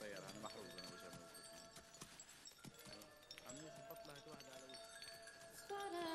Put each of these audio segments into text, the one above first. طيارة. أنا محروق أنا وجهي عم يوسف حط لها واحدة على وجهي.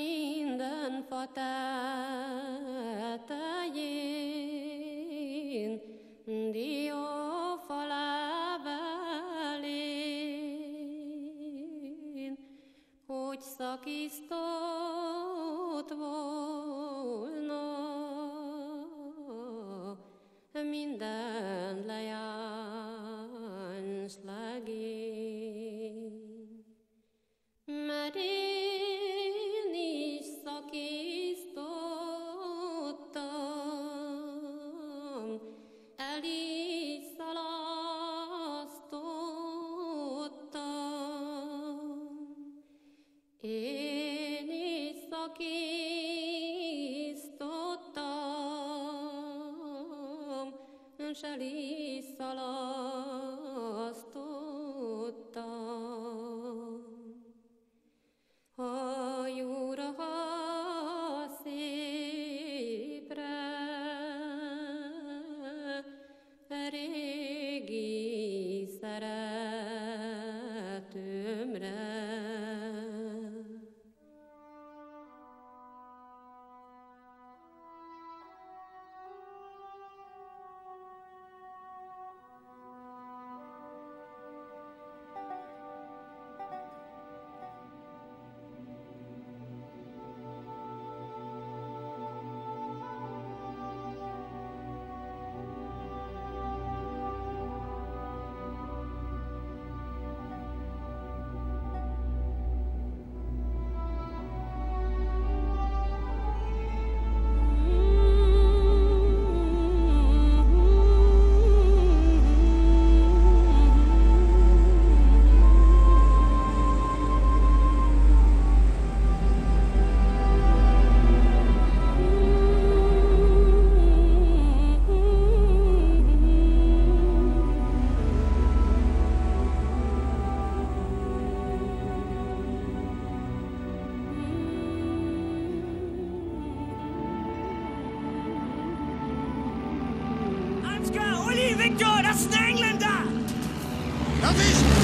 Minden fatájén diófalábelén, hogy szakított volna minden leány slágén. Mert én is szakísztottam, el is szalasztottam. Én is szakísztottam, s el is szalasztottam. Hajóra, ha szépre, régi szeretőmre. Victor, das ist ein Engländer! Das ist...